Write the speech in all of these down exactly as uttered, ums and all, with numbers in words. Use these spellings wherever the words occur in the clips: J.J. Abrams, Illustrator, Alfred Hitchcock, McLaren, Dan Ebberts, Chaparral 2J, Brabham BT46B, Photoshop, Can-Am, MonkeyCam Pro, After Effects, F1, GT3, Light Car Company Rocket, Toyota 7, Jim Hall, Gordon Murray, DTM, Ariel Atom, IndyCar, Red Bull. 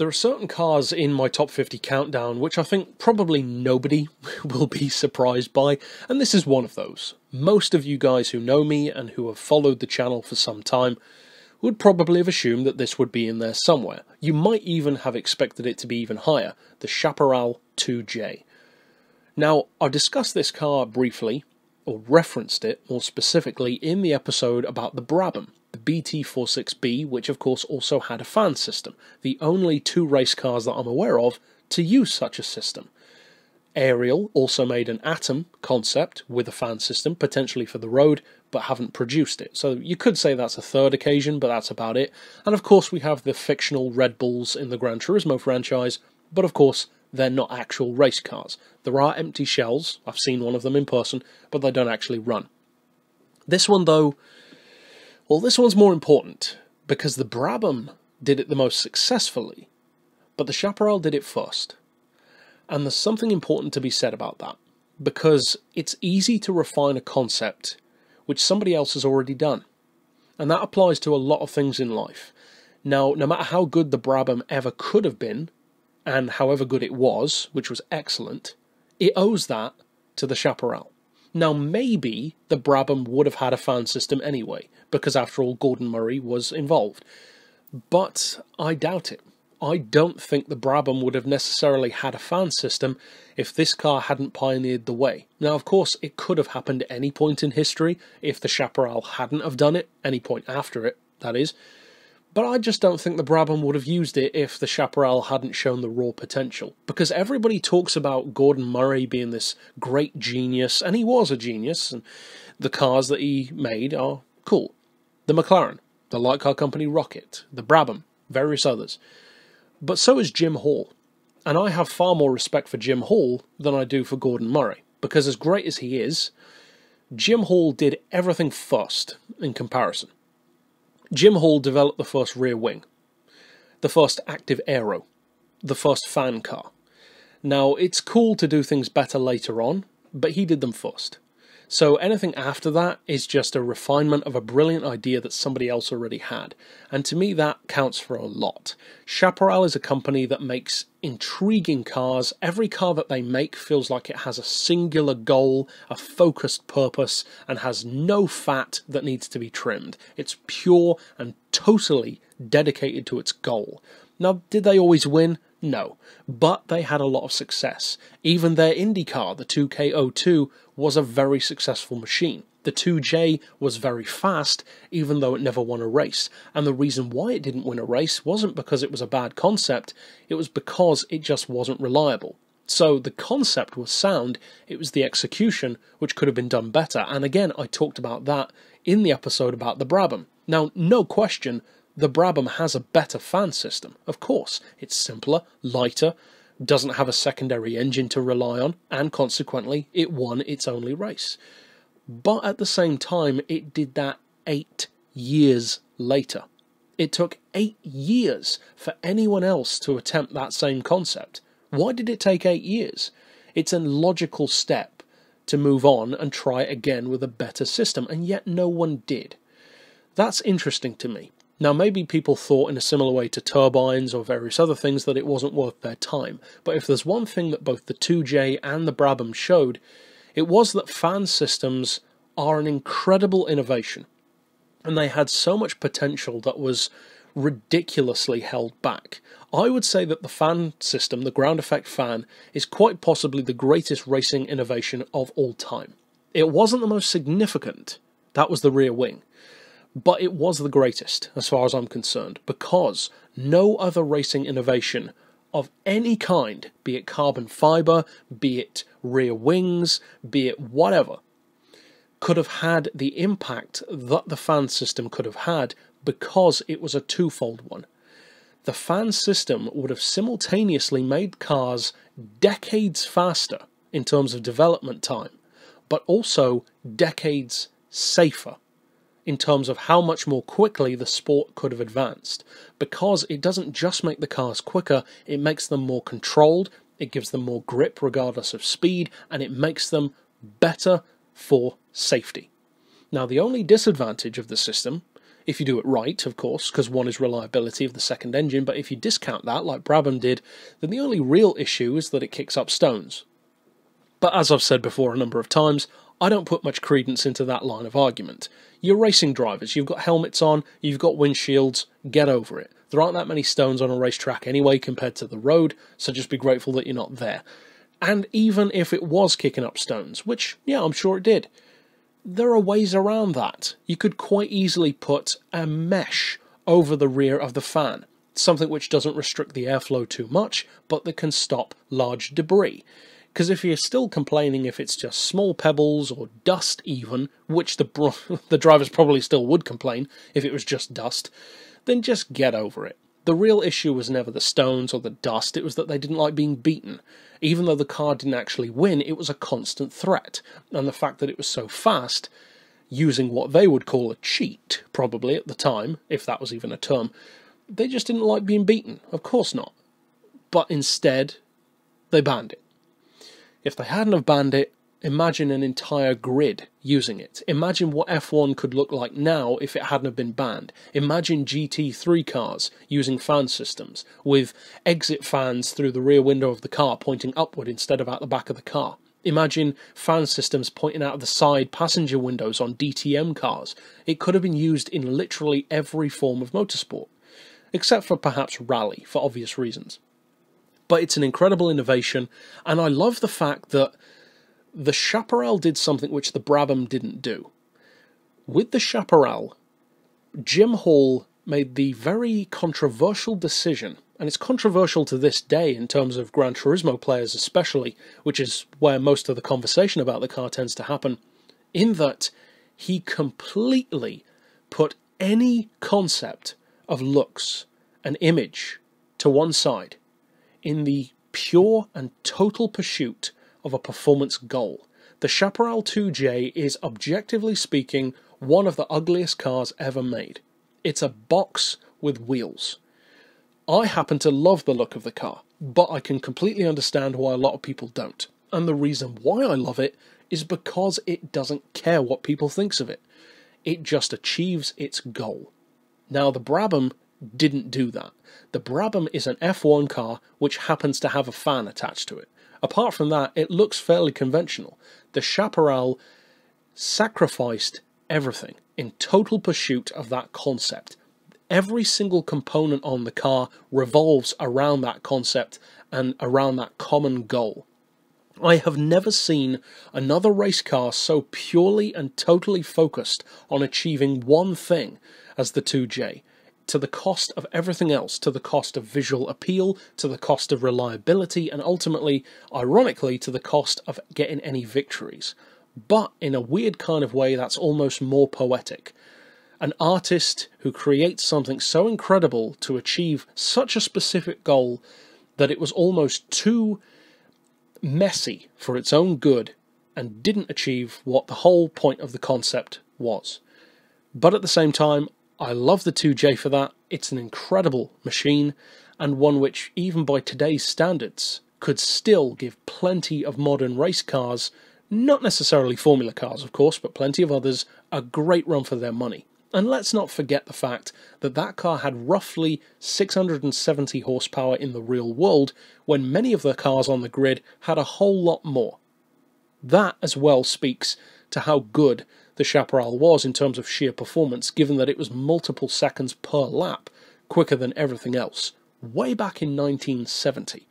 There are certain cars in my top fifty countdown which I think probably nobody will be surprised by, and this is one of those. Most of you guys who know me and who have followed the channel for some time would probably have assumed that this would be in there somewhere. You might even have expected it to be even higher, the Chaparral two J. Now, I discussed this car briefly, or referenced it more specifically, in the episode about the Brabham B T forty-six B, which of course also had a fan system, the only two race cars that I'm aware of to use such a system. Ariel also made an Atom concept with a fan system, potentially for the road, but haven't produced it. So you could say that's a third occasion, but that's about it. And of course we have the fictional Red Bulls in the Gran Turismo franchise, but of course they're not actual race cars. There are empty shells, I've seen one of them in person, but they don't actually run. This one though, well, this one's more important, because the Brabham did it the most successfully, but the Chaparral did it first. And there's something important to be said about that, because it's easy to refine a concept which somebody else has already done. And that applies to a lot of things in life. Now, no matter how good the Brabham ever could have been, and however good it was, which was excellent, it owes that to the Chaparral. Now, maybe the Brabham would have had a fan system anyway, because after all, Gordon Murray was involved. But I doubt it. I don't think the Brabham would have necessarily had a fan system if this car hadn't pioneered the way. Now, of course, it could have happened at any point in history, if the Chaparral hadn't have done it, any point after it, that is. But I just don't think the Brabham would have used it if the Chaparral hadn't shown the raw potential. Because everybody talks about Gordon Murray being this great genius, and he was a genius, and the cars that he made are cool. The McLaren, the Light Car Company Rocket, the Brabham, various others. But so is Jim Hall. And I have far more respect for Jim Hall than I do for Gordon Murray. Because as great as he is, Jim Hall did everything first in comparison. Jim Hall developed the first rear wing, the first active aero, the first fan car. Now, it's cool to do things better later on, but he did them first. So anything after that is just a refinement of a brilliant idea that somebody else already had. And to me, that counts for a lot. Chaparral is a company that makes intriguing cars. Every car that they make feels like it has a singular goal, a focused purpose, and has no fat that needs to be trimmed. It's pure and totally dedicated to its goal. Now, did they always win? No, but they had a lot of success. Even their Indy car, the two K oh two, was a very successful machine. The two J was very fast, even though it never won a race. And the reason why it didn't win a race wasn't because it was a bad concept, it was because it just wasn't reliable. So the concept was sound, it was the execution which could have been done better. And again, I talked about that in the episode about the Brabham. Now, no question, the Brabham has a better fan system, of course. It's simpler, lighter, doesn't have a secondary engine to rely on, and consequently, it won its only race. But at the same time, it did that eight years later. It took eight years for anyone else to attempt that same concept. Why did it take eight years? It's a logical step to move on and try again with a better system, and yet no one did. That's interesting to me. Now, maybe people thought in a similar way to turbines or various other things that it wasn't worth their time, but if there's one thing that both the two J and the Brabham showed, it was that fan systems are an incredible innovation, and they had so much potential that was ridiculously held back. I would say that the fan system, the ground effect fan, is quite possibly the greatest racing innovation of all time. It wasn't the most significant, that was the rear wing. But it was the greatest, as far as I'm concerned, because no other racing innovation of any kind, be it carbon fibre, be it rear wings, be it whatever, could have had the impact that the fan system could have had, because it was a twofold one. The fan system would have simultaneously made cars decades faster in terms of development time, but also decades safer in terms of how much more quickly the sport could have advanced. Because it doesn't just make the cars quicker, it makes them more controlled, it gives them more grip regardless of speed, and it makes them better for safety. Now, the only disadvantage of the system if you do it right, of course, because one is reliability of the second engine, but if you discount that, like Brabham did, then the only real issue is that it kicks up stones. But as I've said before a number of times, I don't put much credence into that line of argument. You're racing drivers, you've got helmets on, you've got windshields, get over it. There aren't that many stones on a racetrack anyway compared to the road, so just be grateful that you're not there. And even if it was kicking up stones, which, yeah, I'm sure it did, there are ways around that. You could quite easily put a mesh over the rear of the fan, something which doesn't restrict the airflow too much, but that can stop large debris. Because if you're still complaining if it's just small pebbles or dust even, which the, the drivers probably still would complain if it was just dust, then just get over it. The real issue was never the stones or the dust, it was that they didn't like being beaten. Even though the car didn't actually win, it was a constant threat. And the fact that it was so fast, using what they would call a cheat, probably at the time, if that was even a term, they just didn't like being beaten. Of course not. But instead, they banned it. If they hadn't have banned it, imagine an entire grid using it. Imagine what F one could look like now if it hadn't have been banned. Imagine G T three cars using fan systems, with exit fans through the rear window of the car pointing upward instead of out the back of the car. Imagine fan systems pointing out of the side passenger windows on D T M cars. It could have been used in literally every form of motorsport, except for perhaps rally, for obvious reasons. But it's an incredible innovation, and I love the fact that the Chaparral did something which the Brabham didn't do. With the Chaparral, Jim Hall made the very controversial decision, and it's controversial to this day in terms of Gran Turismo players especially, which is where most of the conversation about the car tends to happen, in that he completely put any concept of looks and image to one side, in the pure and total pursuit of a performance goal. The Chaparral two J is, objectively speaking, one of the ugliest cars ever made. It's a box with wheels. I happen to love the look of the car, but I can completely understand why a lot of people don't. And the reason why I love it is because it doesn't care what people thinks of it. It just achieves its goal. Now, the Brabham didn't do that. The Brabham is an F one car which happens to have a fan attached to it. Apart from that, it looks fairly conventional. The Chaparral sacrificed everything in total pursuit of that concept. Every single component on the car revolves around that concept and around that common goal. I have never seen another race car so purely and totally focused on achieving one thing as the two J. To the cost of everything else, to the cost of visual appeal, to the cost of reliability, and ultimately, ironically, to the cost of getting any victories. But in a weird kind of way, that's almost more poetic. An artist who creates something so incredible to achieve such a specific goal that it was almost too messy for its own good and didn't achieve what the whole point of the concept was. But at the same time, I love the two J for that. It's an incredible machine, and one which, even by today's standards, could still give plenty of modern race cars, not necessarily Formula cars, of course, but plenty of others, a great run for their money. And let's not forget the fact that that car had roughly six hundred seventy horsepower in the real world, when many of the cars on the grid had a whole lot more. That, as well, speaks to how good the Chaparral was in terms of sheer performance, given that it was multiple seconds per lap quicker than everything else, way back in nineteen seventy.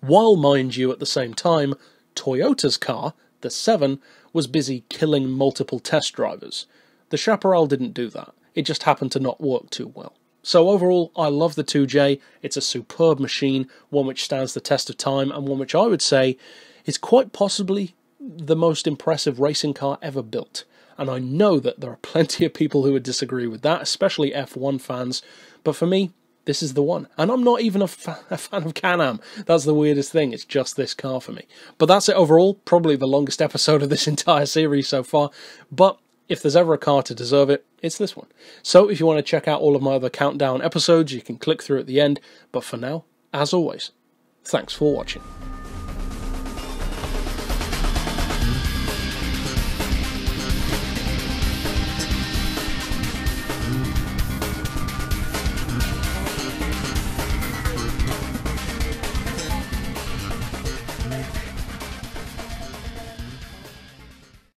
While, mind you, at the same time, Toyota's car, the seven, was busy killing multiple test drivers. The Chaparral didn't do that, it just happened to not work too well. So overall, I love the two J, it's a superb machine, one which stands the test of time, and one which I would say is quite possibly the most impressive racing car ever built. And I know that there are plenty of people who would disagree with that, especially F one fans, but for me, this is the one. And I'm not even a, fa a fan of Can-Am. That's the weirdest thing, it's just this car for me. But that's it overall, probably the longest episode of this entire series so far, but if there's ever a car to deserve it, it's this one. So if you want to check out all of my other countdown episodes, you can click through at the end, but for now, as always, thanks for watching.